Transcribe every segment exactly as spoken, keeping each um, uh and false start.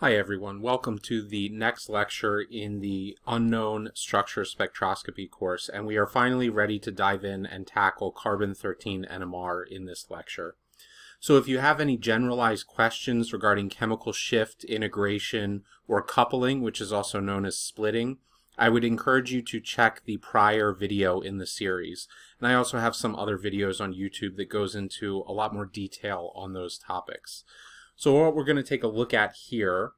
Hi everyone, welcome to the next lecture in the Unknown Structure Spectroscopy course, and we are finally ready to dive in and tackle carbon thirteen N M R in this lecture. So if you have any generalized questions regarding chemical shift, integration, or coupling, which is also known as splitting, I would encourage you to check the prior video in the series. And I also have some other videos on YouTube that goes into a lot more detail on those topics. So what we're going to take a look at here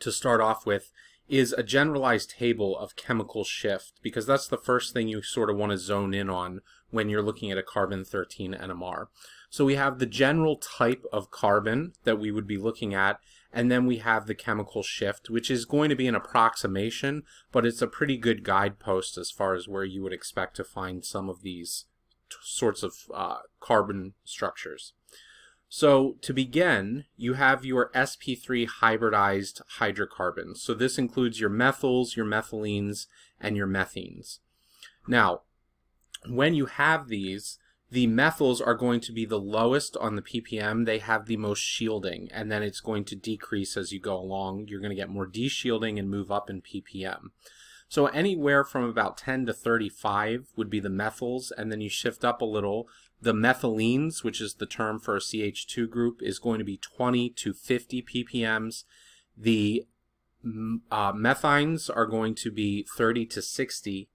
to start off with is a generalized table of chemical shift, because that's the first thing you sort of want to zone in on when you're looking at a carbon thirteen N M R. So we have the general type of carbon that we would be looking at, and then we have the chemical shift, which is going to be an approximation, but it's a pretty good guidepost as far as where you would expect to find some of these sorts of uh, carbon structures. So to begin, you have your S P three hybridized hydrocarbons. So this includes your methyls, your methylenes, and your methenes. Now, when you have these, the methyls are going to be the lowest on the P P M. They have the most shielding, and then it's going to decrease as you go along. You're going to get more deshielding and move up in P P M. So anywhere from about ten to thirty-five would be the methyls, and then you shift up a little. The methylenes, which is the term for a C H two group, is going to be twenty to fifty ppms. The uh, methines are going to be thirty to sixty,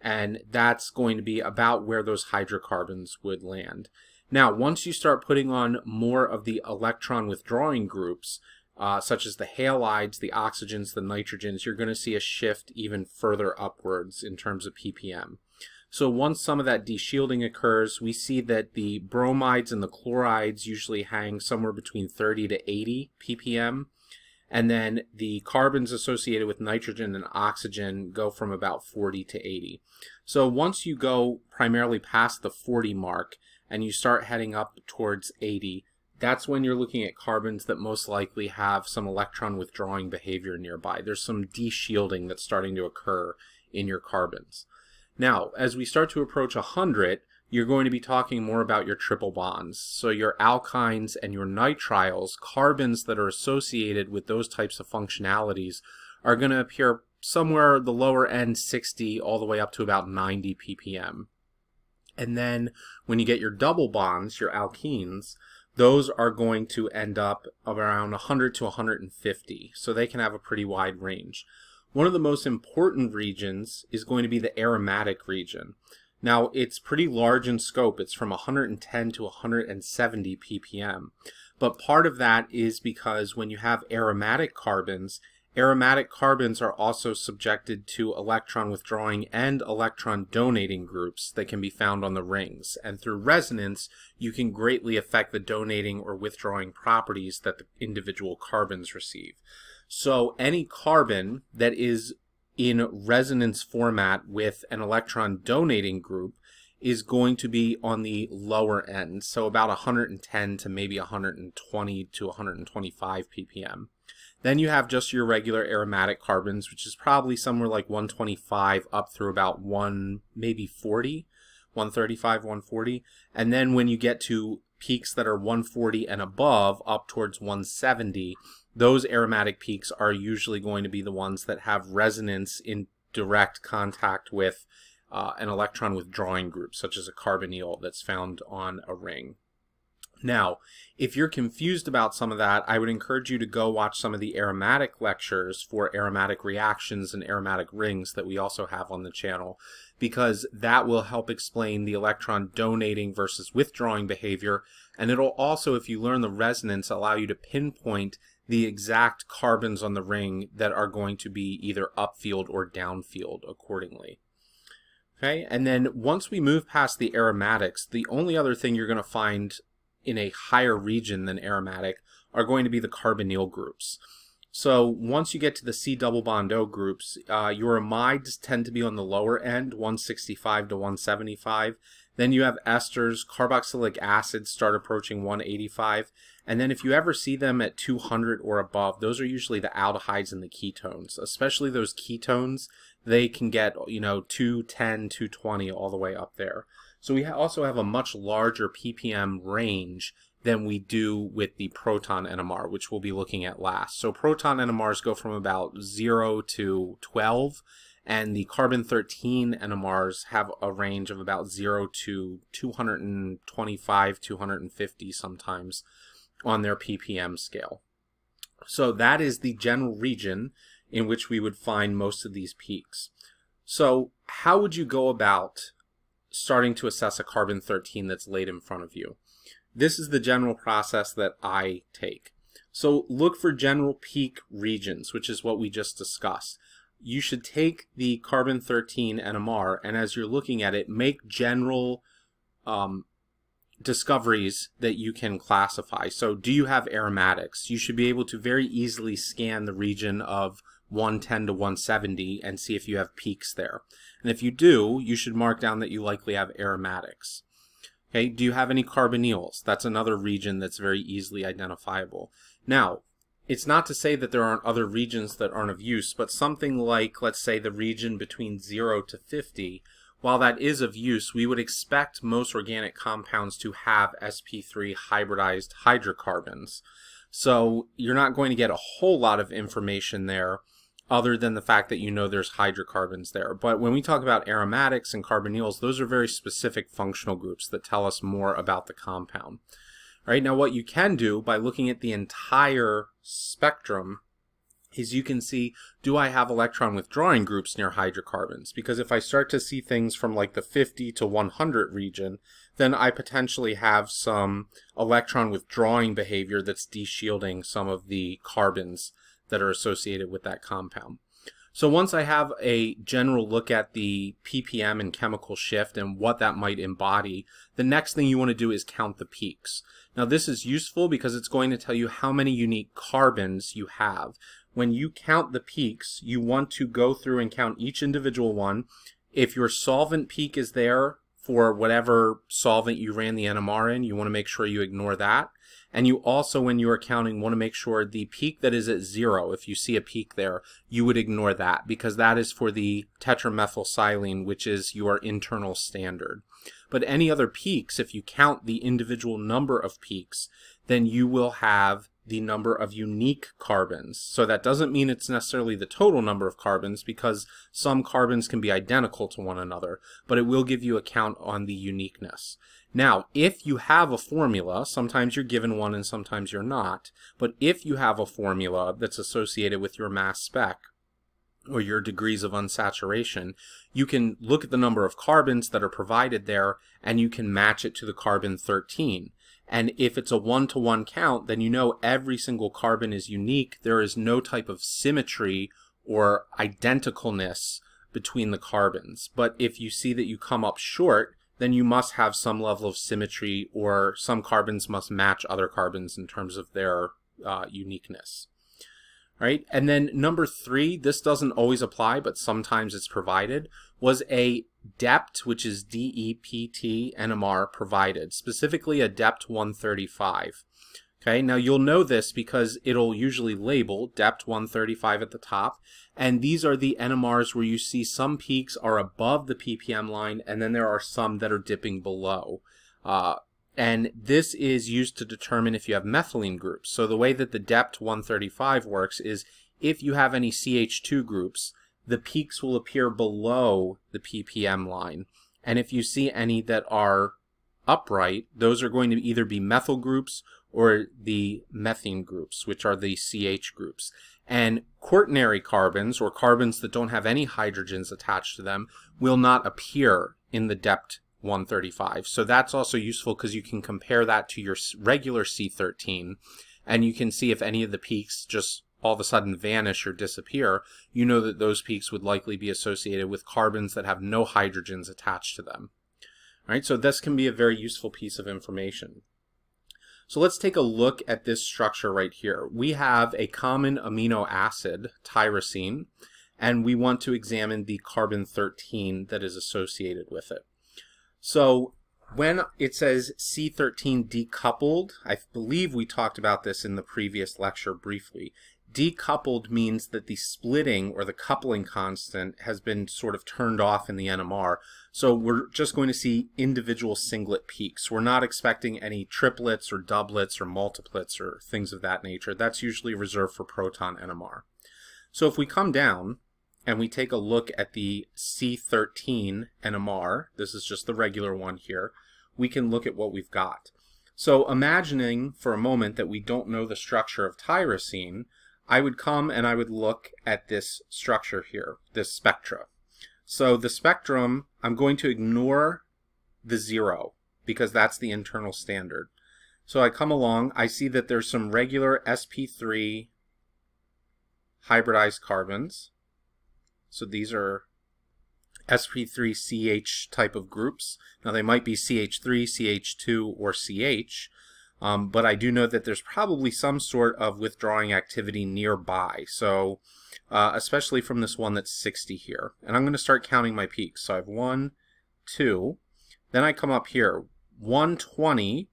and that's going to be about where those hydrocarbons would land. Now, once you start putting on more of the electron withdrawing groups, Uh, such as the halides, the oxygens, the nitrogens, you're going to see a shift even further upwards in terms of P P M. So once some of that deshielding occurs, we see that the bromides and the chlorides usually hang somewhere between thirty to eighty P P M, and then the carbons associated with nitrogen and oxygen go from about forty to eighty. So once you go primarily past the forty mark and you start heading up towards eighty, that's when you're looking at carbons that most likely have some electron withdrawing behavior nearby. There's some deshielding that's starting to occur in your carbons. Now, as we start to approach one hundred, you're going to be talking more about your triple bonds. So your alkynes and your nitriles, carbons that are associated with those types of functionalities, are going to appear somewhere the lower end sixty all the way up to about ninety ppm. And then when you get your double bonds, your alkenes, those are going to end up around one hundred to one hundred fifty, so they can have a pretty wide range. One of the most important regions is going to be the aromatic region. Now, it's pretty large in scope. It's from one hundred ten to one hundred seventy ppm, but part of that is because when you have aromatic carbons, aromatic carbons are also subjected to electron withdrawing and electron donating groups that can be found on the rings. And through resonance, you can greatly affect the donating or withdrawing properties that the individual carbons receive. So any carbon that is in resonance format with an electron donating group is going to be on the lower end, so about one hundred ten to maybe one hundred twenty to one hundred twenty-five ppm. Then you have just your regular aromatic carbons, which is probably somewhere like one twenty-five up through about one, maybe forty, one thirty-five, one forty. And then when you get to peaks that are one forty and above, up towards one seventy, those aromatic peaks are usually going to be the ones that have resonance in direct contact with uh, an electron withdrawing group, such as a carbonyl that's found on a ring. Now, if you're confused about some of that, I would encourage you to go watch some of the aromatic lectures for aromatic reactions and aromatic rings that we also have on the channel, because that will help explain the electron donating versus withdrawing behavior, and it'll also, if you learn the resonance, allow you to pinpoint the exact carbons on the ring that are going to be either upfield or downfield accordingly. Okay, and then once we move past the aromatics, the only other thing you're going to find in a higher region than aromatic are going to be the carbonyl groups. So once you get to the C double bond O groups, uh, your amides tend to be on the lower end, one sixty-five to one seventy-five. Then you have esters, carboxylic acids start approaching one eighty-five. And then if you ever see them at two hundred or above, those are usually the aldehydes and the ketones, especially those ketones. They can get, you know, two ten, two twenty, all the way up there. So we also have a much larger P P M range than we do with the proton N M R, which we'll be looking at last. So proton N M Rs go from about zero to twelve, and the carbon thirteen N M Rs have a range of about zero to two twenty-five, two hundred fifty sometimes on their P P M scale. So that is the general region in which we would find most of these peaks. So how would you go about starting to assess a carbon thirteen that's laid in front of you? This is the general process that I take. So look for general peak regions, which is what we just discussed. You should take the carbon thirteen N M R, and as you're looking at it, make general um, discoveries that you can classify. So do you have aromatics? You should be able to very easily scan the region of one ten to one seventy and see if you have peaks there. And if you do, you should mark down that you likely have aromatics. Okay, do you have any carbonyls? That's another region that's very easily identifiable. Now, it's not to say that there aren't other regions that aren't of use, but something like, let's say, the region between zero to fifty, while that is of use, we would expect most organic compounds to have S P three hybridized hydrocarbons. So you're not going to get a whole lot of information there other than the fact that you know there's hydrocarbons there. But when we talk about aromatics and carbonyls, those are very specific functional groups that tell us more about the compound. All right, now what you can do by looking at the entire spectrum is you can see, do I have electron withdrawing groups near hydrocarbons? Because if I start to see things from like the fifty to one hundred region, then I potentially have some electron withdrawing behavior that's deshielding some of the carbons that are associated with that compound. So once I have a general look at the P P M and chemical shift and what that might embody, the next thing you want to do is count the peaks. Now this is useful because it's going to tell you how many unique carbons you have. When you count the peaks, you want to go through and count each individual one. If your solvent peak is there for whatever solvent you ran the N M R in, you want to make sure you ignore that. And you also, when you are counting, want to make sure the peak that is at zero, if you see a peak there, you would ignore that, because that is for the tetramethylsilane, which is your internal standard. But any other peaks, if you count the individual number of peaks, then you will have the number of unique carbons. So that doesn't mean it's necessarily the total number of carbons, because some carbons can be identical to one another, but it will give you a count on the uniqueness. Now, if you have a formula, sometimes you're given one and sometimes you're not, but if you have a formula that's associated with your mass spec or your degrees of unsaturation, you can look at the number of carbons that are provided there and you can match it to the carbon thirteen. And if it's a one-to-one count, then you know every single carbon is unique. There is no type of symmetry or identicalness between the carbons. But if you see that you come up short, then you must have some level of symmetry, or some carbons must match other carbons in terms of their uh, uniqueness. All right, and then number three, this doesn't always apply, but sometimes it's provided, was a D E P T, which is D E P T N M R provided, specifically a D E P T one thirty-five. Okay, now you'll know this because it'll usually label D E P T one thirty-five at the top, and these are the N M Rs where you see some peaks are above the P P M line, and then there are some that are dipping below. Uh, and this is used to determine if you have methylene groups. So the way that the D E P T one thirty-five works is if you have any C H two groups, the peaks will appear below the P P M line. And if you see any that are upright, those are going to either be methyl groups or the methene groups, which are the C H groups. And quaternary carbons, or carbons that don't have any hydrogens attached to them, will not appear in the D E P T one thirty-five. So that's also useful because you can compare that to your regular C thirteen, and you can see if any of the peaks just all of a sudden vanish or disappear, you know that those peaks would likely be associated with carbons that have no hydrogens attached to them. All right, so this can be a very useful piece of information. So let's take a look at this structure right here. We have a common amino acid, tyrosine, and we want to examine the carbon thirteen that is associated with it. So when it says C thirteen decoupled, I believe we talked about this in the previous lecture briefly. Decoupled means that the splitting or the coupling constant has been sort of turned off in the N M R. So we're just going to see individual singlet peaks. We're not expecting any triplets or doublets or multiplets or things of that nature. That's usually reserved for proton N M R. So if we come down and we take a look at the C thirteen N M R, this is just the regular one here, we can look at what we've got. So imagining for a moment that we don't know the structure of tyrosine, I would come and I would look at this structure here, this spectra. So the spectrum, I'm going to ignore the zero because that's the internal standard. So I come along, I see that there's some regular S P three hybridized carbons. So these are S P three C H type of groups. Now they might be C H three, C H two, or C H. Um, but I do know that there's probably some sort of withdrawing activity nearby, so uh, especially from this one that's sixty here. And I'm going to start counting my peaks. So I have one, two, then I come up here, one twenty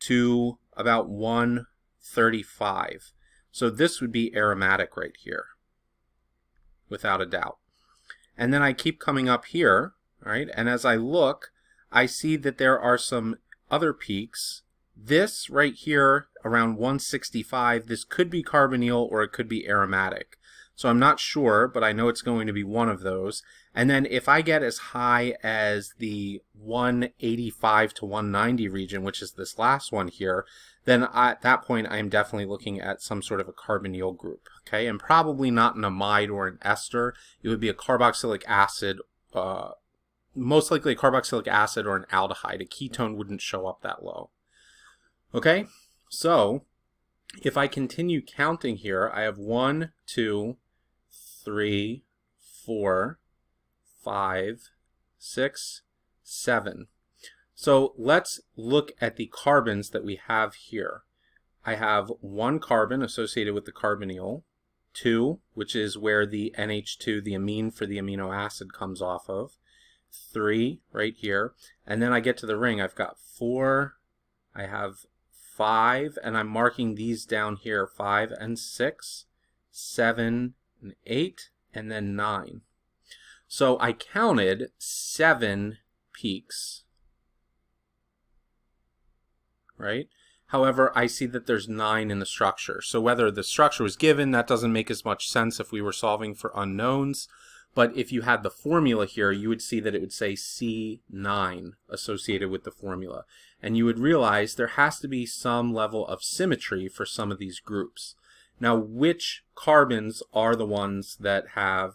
to about one thirty-five. So this would be aromatic right here, without a doubt. And then I keep coming up here, all right, and as I look, I see that there are some other peaks. This right here around one sixty-five, this could be carbonyl or it could be aromatic. So I'm not sure, but I know it's going to be one of those. And then if I get as high as the one eighty-five to one ninety region, which is this last one here, then I, at that point I'm definitely looking at some sort of a carbonyl group, okay? And probably not an amide or an ester. It would be a carboxylic acid, uh, most likely a carboxylic acid or an aldehyde. A ketone wouldn't show up that low. Okay, so if I continue counting here, I have one, two, three, four, five, six, seven. So let's look at the carbons that we have here. I have one carbon associated with the carbonyl, two, which is where the N H two, the amine for the amino acid, comes off of, three right here, and then I get to the ring. I've got four, I have five, and I'm marking these down here, five and six, seven and eight, and then nine. So I counted seven peaks, right? However, I see that there's nine in the structure. So whether the structure was given, that doesn't make as much sense if we were solving for unknowns. But if you had the formula here, you would see that it would say C nine associated with the formula. And you would realize there has to be some level of symmetry for some of these groups. Now, which carbons are the ones that have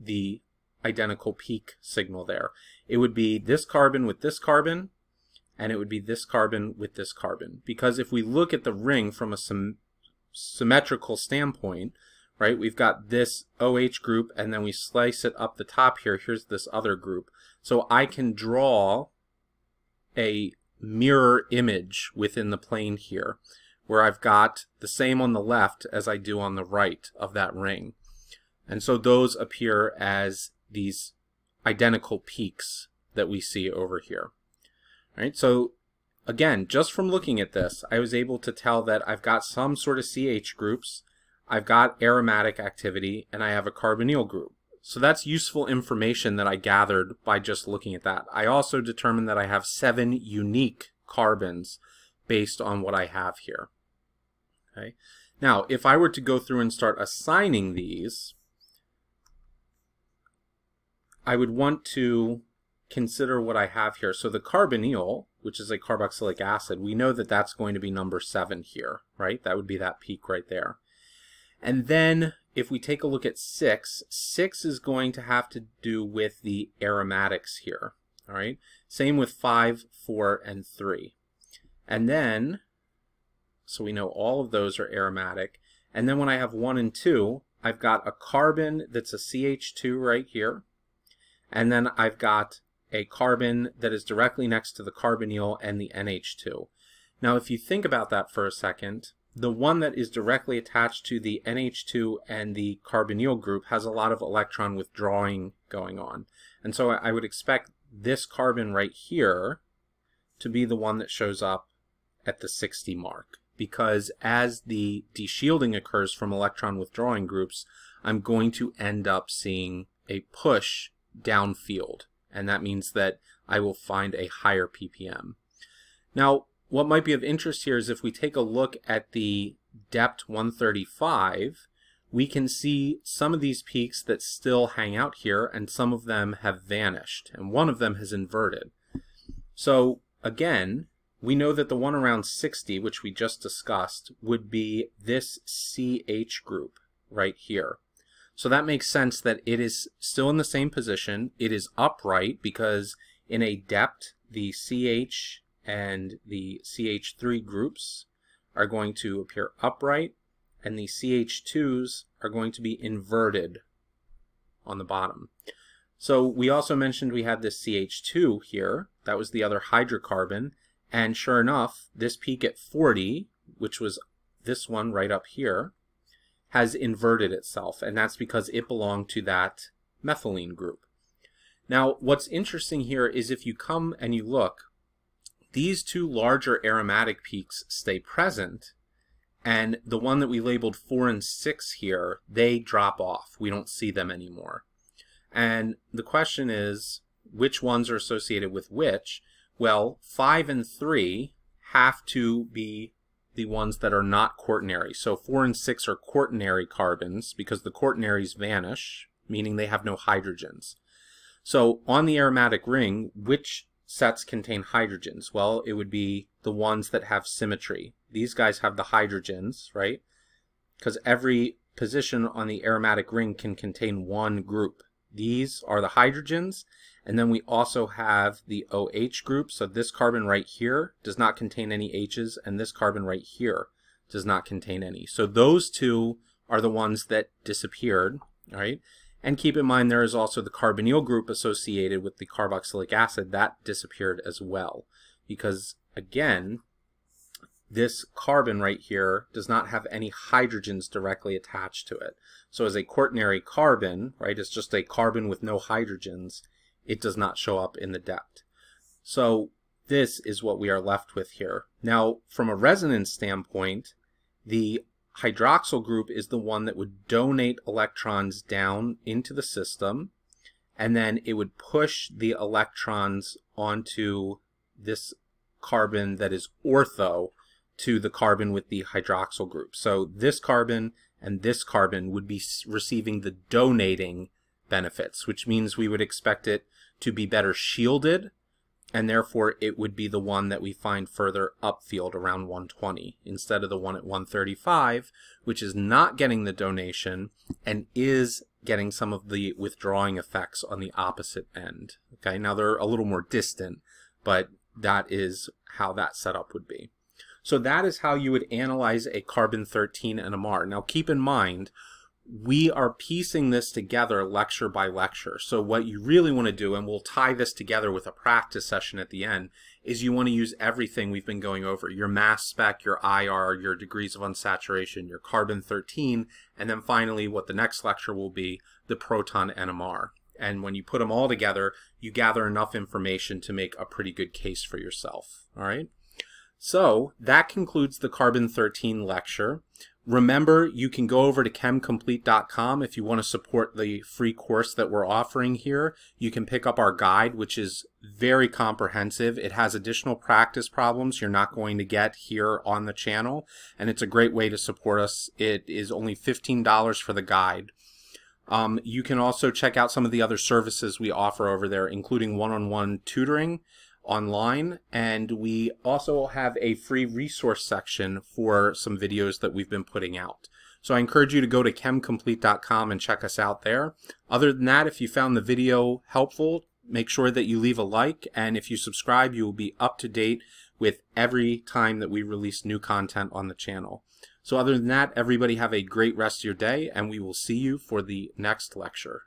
the identical peak signal there? It would be this carbon with this carbon, and it would be this carbon with this carbon. Because if we look at the ring from a sym- symmetrical standpoint, right? We've got this O H group, and then we slice it up the top here. Here's this other group. So I can draw a mirror image within the plane here, where I've got the same on the left as I do on the right of that ring. And so those appear as these identical peaks that we see over here. All right, so again, just from looking at this, I was able to tell that I've got some sort of C H groups, I've got aromatic activity, and I have a carbonyl group. So that's useful information that I gathered by just looking at that. I also determined that I have seven unique carbons based on what I have here. Okay. Now, if I were to go through and start assigning these, I would want to consider what I have here. So the carbonyl, which is a carboxylic acid, we know that that's going to be number seven here, right? That would be that peak right there. And then if we take a look at six, six is going to have to do with the aromatics here, all right? Same with five, four, and three. And then, so we know all of those are aromatic. And then when I have one and two, I've got a carbon that's a C H two right here. And then I've got a carbon that is directly next to the carbonyl and the N H two. Now, if you think about that for a second, the one that is directly attached to the N H two and the carbonyl group has a lot of electron withdrawing going on. And so I would expect this carbon right here to be the one that shows up at the sixty mark because as the deshielding occurs from electron withdrawing groups, I'm going to end up seeing a push downfield, and that means that I will find a higher P P M. Now, what might be of interest here is if we take a look at the D E P T one thirty-five, we can see some of these peaks that still hang out here, and some of them have vanished, and one of them has inverted. So again, we know that the one around sixty, which we just discussed, would be this C H group right here. So that makes sense that it is still in the same position. It is upright because in a depth, the C H and the C H three groups are going to appear upright, and the C H twos are going to be inverted on the bottom. So we also mentioned we had this C H two here. That was the other hydrocarbon. And sure enough, this peak at forty, which was this one right up here, has inverted itself, and that's because it belonged to that methylene group. Now, what's interesting here is if you come and you look, these two larger aromatic peaks stay present, and the one that we labeled four and six here, they drop off. We don't see them anymore. And the question is, which ones are associated with which? Well, five and three have to be the ones that are not quaternary. So four and six are quaternary carbons because the quaternaries vanish, meaning they have no hydrogens. So on the aromatic ring, which sets contain hydrogens? Well, it would be the ones that have symmetry. These guys have the hydrogens, right? Because every position on the aromatic ring can contain one group. These are the hydrogens, and then we also have the OH group. So this carbon right here does not contain any H's, and this carbon right here does not contain any. So those two are the ones that disappeared, right? And keep in mind there is also the carbonyl group associated with the carboxylic acid. That disappeared as well because, again, this carbon right here does not have any hydrogens directly attached to it. So as a quaternary carbon, right, it's just a carbon with no hydrogens, it does not show up in the depth. So this is what we are left with here. Now, from a resonance standpoint, the hydroxyl group is the one that would donate electrons down into the system, and then it would push the electrons onto this carbon that is ortho to the carbon with the hydroxyl group. So this carbon and this carbon would be receiving the donating benefits, which means we would expect it to be better shielded, and therefore it would be the one that we find further upfield around one twenty instead of the one at one thirty-five, which is not getting the donation and is getting some of the withdrawing effects on the opposite end. Okay, now they're a little more distant, but that is how that setup would be. So that is how you would analyze a carbon thirteen N M R. Now keep in mind, we are piecing this together lecture by lecture. So what you really want to do, and we'll tie this together with a practice session at the end, is you want to use everything we've been going over, your mass spec, your I R, your degrees of unsaturation, your carbon thirteen, and then finally what the next lecture will be, the proton N M R. And when you put them all together, you gather enough information to make a pretty good case for yourself. All right? So that concludes the carbon thirteen lecture. Remember, you can go over to chem complete dot com if you want to support the free course that we're offering here. You can pick up our guide, which is very comprehensive. It has additional practice problems you're not going to get here on the channel, and it's a great way to support us. It is only fifteen dollars for the guide. Um, you can also check out some of the other services we offer over there, including one-on-one tutoring online, and we also have a free resource section for some videos that we've been putting out. So I encourage you to go to chem complete dot com and check us out there. Other than that, if you found the video helpful, make sure that you leave a like, and if you subscribe, you will be up to date with every time that we release new content on the channel. So other than that, everybody have a great rest of your day, and we will see you for the next lecture.